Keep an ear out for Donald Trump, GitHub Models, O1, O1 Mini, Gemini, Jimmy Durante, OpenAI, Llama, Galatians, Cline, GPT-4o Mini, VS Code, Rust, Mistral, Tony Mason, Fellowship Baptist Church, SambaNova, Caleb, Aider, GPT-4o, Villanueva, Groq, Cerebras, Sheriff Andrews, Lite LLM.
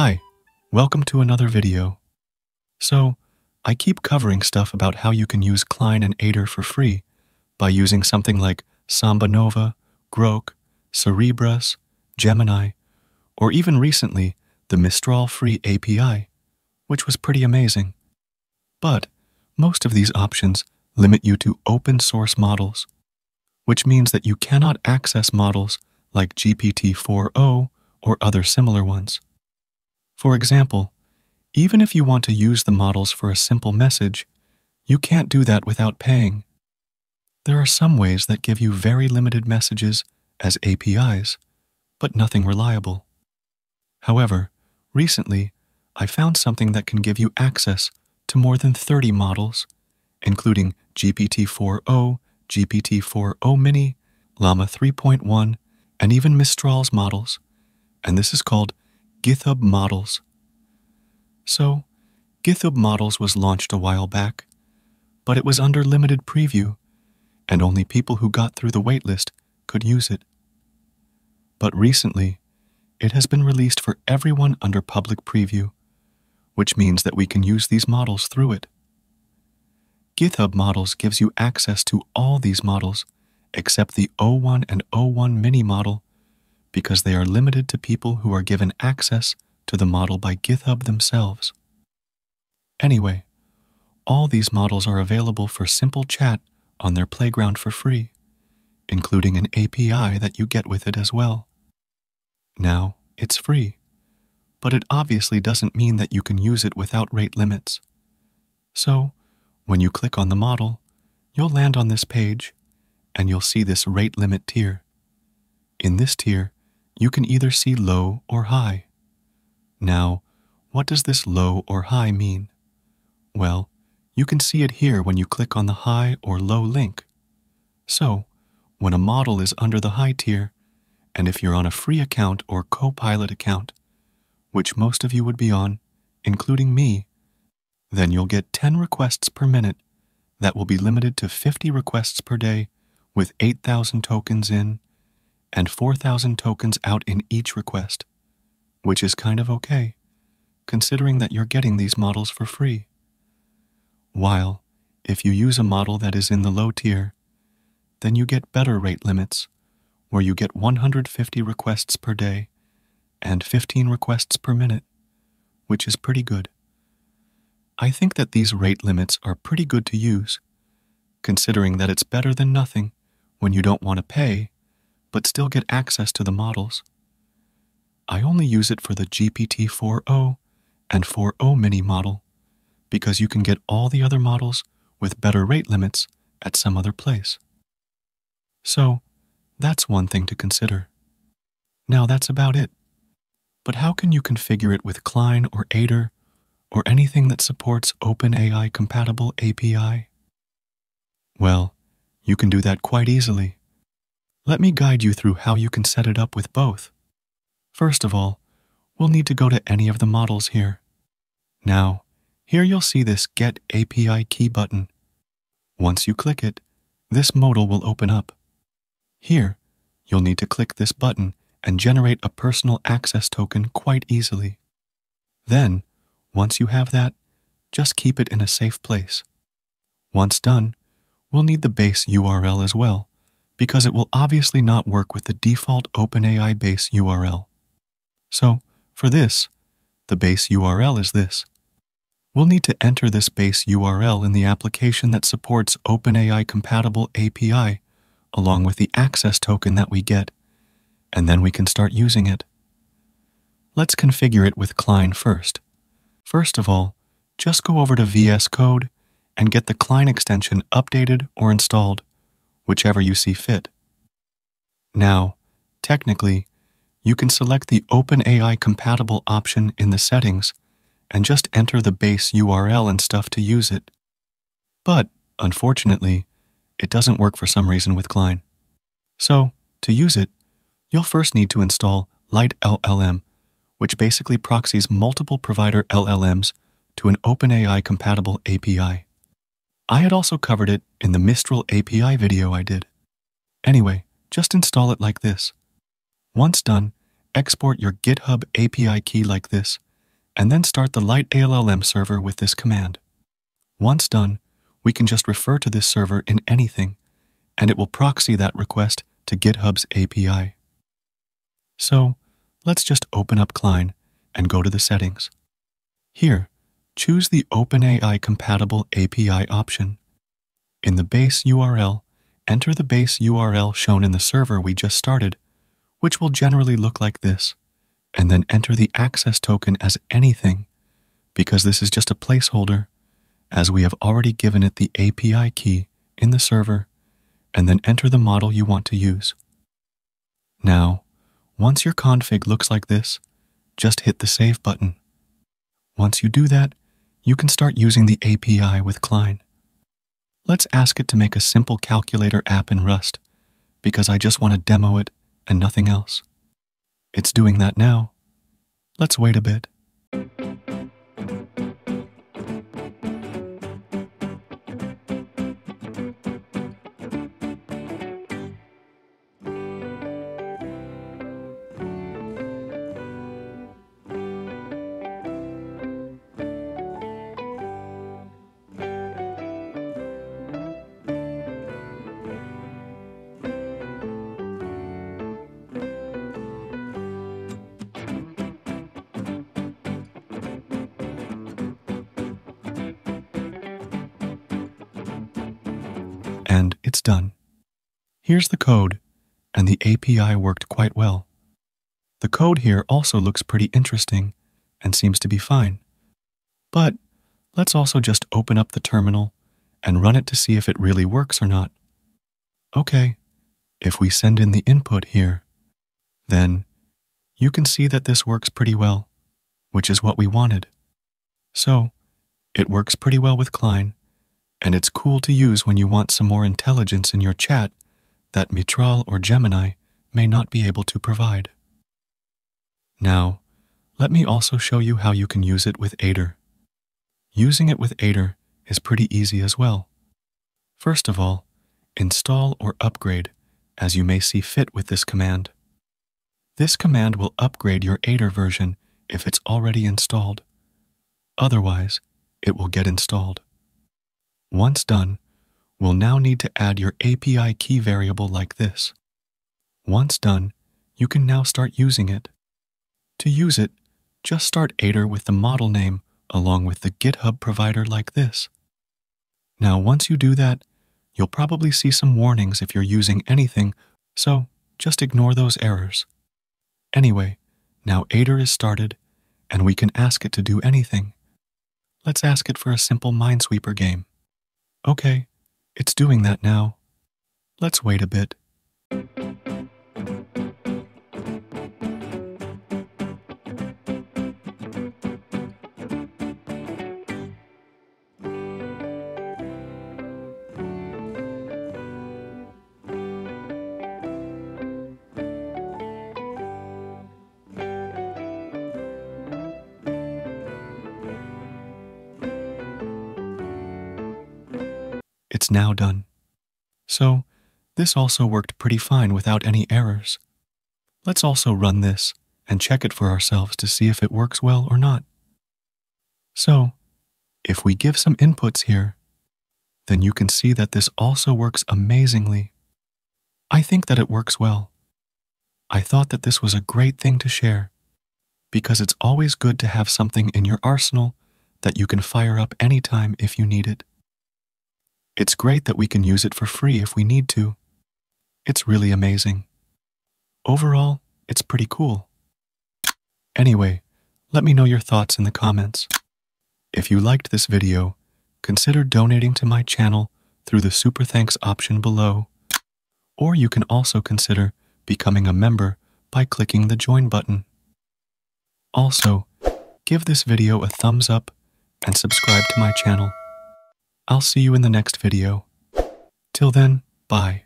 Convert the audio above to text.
Hi, welcome to another video. So, I keep covering stuff about how you can use Cline and Aider for free by using something like SambaNova, Groq, Cerebras, Gemini, or even recently, the Mistral free API, which was pretty amazing. But most of these options limit you to open source models, which means that you cannot access models like GPT-4o or other similar ones. For example, even if you want to use the models for a simple message, you can't do that without paying. There are some ways that give you very limited messages as APIs, but nothing reliable. However, recently, I found something that can give you access to more than 30 models, including GPT-4o, GPT-4o Mini, Llama 3.1, and even Mistral's models, and this is called GitHub Models. So, GitHub Models was launched a while back, but it was under limited preview, and only people who got through the waitlist could use it. But recently, it has been released for everyone under public preview, which means that we can use these models through it. GitHub Models gives you access to all these models except the O1 and O1 Mini model because they are limited to people who are given access to the model by GitHub themselves. Anyway, all these models are available for simple chat on their playground for free, including an API that you get with it as well. Now, it's free, but it obviously doesn't mean that you can use it without rate limits. So, when you click on the model, you'll land on this page, and you'll see this rate limit tier. In this tier, you can either see low or high. Now, what does this low or high mean? Well, you can see it here when you click on the high or low link. So, when a model is under the high tier, and if you're on a free account or Copilot account, which most of you would be on, including me, then you'll get 10 requests per minute that will be limited to 50 requests per day with 8,000 tokens in and 4,000 tokens out in each request, which is kind of okay, considering that you're getting these models for free. While, if you use a model that is in the low tier, then you get better rate limits, where you get 150 requests per day and 15 requests per minute, which is pretty good. I think that these rate limits are pretty good to use, considering that it's better than nothing when you don't want to pay, but still get access to the models. I only use it for the GPT-4o and 4o Mini model, because you can get all the other models with better rate limits at some other place. So, that's one thing to consider. Now that's about it. But how can you configure it with Cline or Aider or anything that supports OpenAI compatible API? Well, you can do that quite easily. Let me guide you through how you can set it up with both. First of all, we'll need to go to any of the models here. Now, here you'll see this Get API Key button. Once you click it, this modal will open up. Here, you'll need to click this button and generate a personal access token quite easily. Then, once you have that, just keep it in a safe place. Once done, we'll need the base URL as well, because it will obviously not work with the default OpenAI base URL. So, for this, the base URL is this. We'll need to enter this base URL in the application that supports OpenAI compatible API, along with the access token that we get, and then we can start using it. Let's configure it with Cline first. First of all, just go over to VS Code and get the Cline extension updated or installed, whichever you see fit. Now, technically, you can select the OpenAI compatible option in the settings and just enter the base URL and stuff to use it. But, unfortunately, it doesn't work for some reason with Cline. So, to use it, you'll first need to install Lite LLM, which basically proxies multiple provider LLMs to an OpenAI compatible API. I had also covered it in the Mistral API video I did. Anyway, just install it like this. Once done, export your GitHub API key like this and then start the Lite LLM server with this command. Once done, we can just refer to this server in anything, and it will proxy that request to GitHub's API. So, let's just open up Cline and go to the settings. Here, choose the OpenAI compatible API option. In the base URL, enter the base URL shown in the server we just started, which will generally look like this, and then enter the access token as anything, because this is just a placeholder, as we have already given it the API key in the server, and then enter the model you want to use. Now, once your config looks like this, just hit the Save button. Once you do that, you can start using the API with Cline. Let's ask it to make a simple calculator app in Rust, because I just want to demo it and nothing else. It's doing that now. Let's wait a bit. And it's done. Here's the code, and the API worked quite well. The code here also looks pretty interesting and seems to be fine. But let's also just open up the terminal and run it to see if it really works or not. Okay, if we send in the input here, then you can see that this works pretty well, which is what we wanted. So, it works pretty well with Cline, and it's cool to use when you want some more intelligence in your chat that Mistral or Gemini may not be able to provide. Now, let me also show you how you can use it with Aider. Using it with Aider is pretty easy as well. First of all, install or upgrade, as you may see fit with this command. This command will upgrade your Aider version if it's already installed. Otherwise, it will get installed. Once done, we'll now need to add your API key variable like this. Once done, you can now start using it. To use it, just start Aider with the model name along with the GitHub provider like this. Now once you do that, you'll probably see some warnings if you're using anything, so just ignore those errors. Anyway, now Aider is started, and we can ask it to do anything. Let's ask it for a simple Minesweeper game. Okay, it's doing that now. Let's wait a bit. It's now done. So, this also worked pretty fine without any errors. Let's also run this and check it for ourselves to see if it works well or not. So, if we give some inputs here, then you can see that this also works amazingly. I think that it works well. I thought that this was a great thing to share, because it's always good to have something in your arsenal that you can fire up anytime if you need it. It's great that we can use it for free if we need to. It's really amazing. Overall, it's pretty cool. Anyway, let me know your thoughts in the comments. If you liked this video, consider donating to my channel through the Super Thanks option below, or you can also consider becoming a member by clicking the Join button. Also, give this video a thumbs up and subscribe to my channel. I'll see you in the next video. Till then, bye.